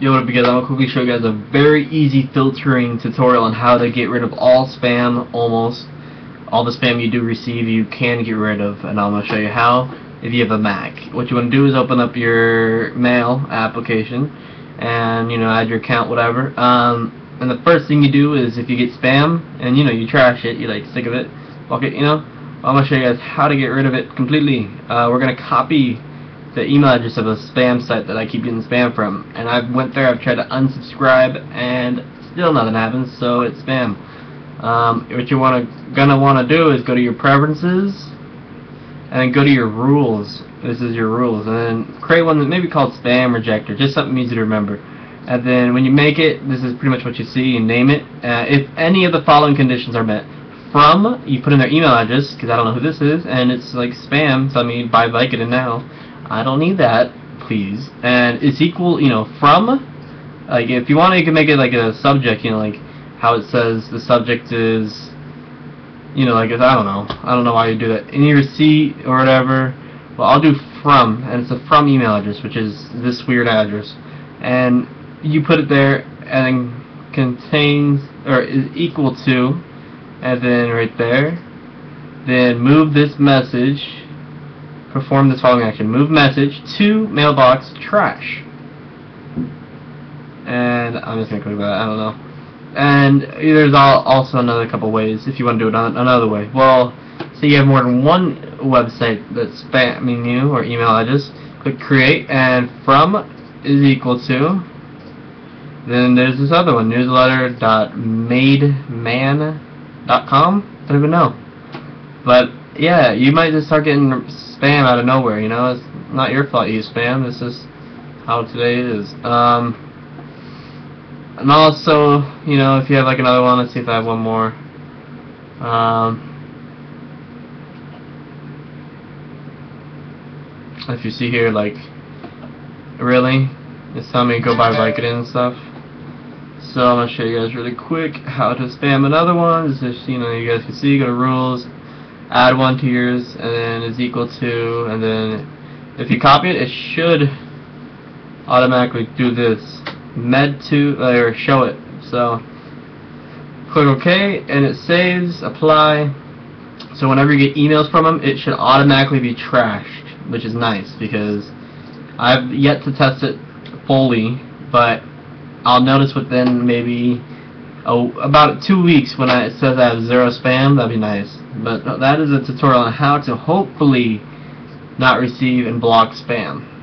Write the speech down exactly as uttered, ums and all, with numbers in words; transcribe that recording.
Yo, what up, because I'm going to quickly show you guys a very easy filtering tutorial on how to get rid of all spam, almost. All the spam you do receive, you can get rid of, and I'm going to show you how if you have a Mac. What you want to do is open up your Mail application and, you know, add your account, whatever. Um, and the first thing you do is if you get spam, and, you know, you trash it, you, like, sick of it, fuck it, you know. I'm going to show you guys how to get rid of it completely. Uh, we're going to copy the email address of a spam site that I keep getting spam from, and I went there, I've tried to unsubscribe, and still nothing happens, so it's spam. Um, what you wanna gonna wanna do is go to your preferences, and then go to your rules. This is your rules, and then create one that may be called Spam Rejector, just something easy to remember. And then when you make it, this is pretty much what you see. You name it. Uh, if any of the following conditions are met, from you put in their email address, because I don't know who this is, and it's like spam, so I mean buy Vicodin now. I don't need that, please. And it's equal, you know, from, like, if you want, you can make it like a subject, you know, like how it says the subject is, you know, like, I don't know. I don't know why you do that. Any receipt or whatever. Well, I'll do from, and it's a from email address, which is this weird address. And you put it there, and it contains, or is equal to, and then right there. Then move this message. Perform this following action. Move message to mailbox trash. And I'm just going to click that. I don't know. And there's also another couple ways if you want to do it another way. Well, so you have more than one website that's spamming you or email address. Click create, and from is equal to. Then there's this other one, newsletter dot mademan dot com. I don't even know. But yeah, you might just start getting spam out of nowhere, you know. It's not your fault you spam, this is how today is. Um, and also, you know, if you have like another one, let's see if I have one more. Um, if you see here, like, really? It's telling me to go buy Vicodin and stuff. So I'm going to show you guys really quick how to spam another one. This is, you know, you guys can see, go to rules. Add one to yours, and then is equal to, and then if you copy it, it should automatically do this. Med to, or show it. So click OK, and it saves, apply. So whenever you get emails from them, it should automatically be trashed, which is nice because I've yet to test it fully, but I'll notice within maybe. Oh, about two weeks when I, it says I have zero spam, that'd be nice. But that is a tutorial on how to hopefully not receive and block spam.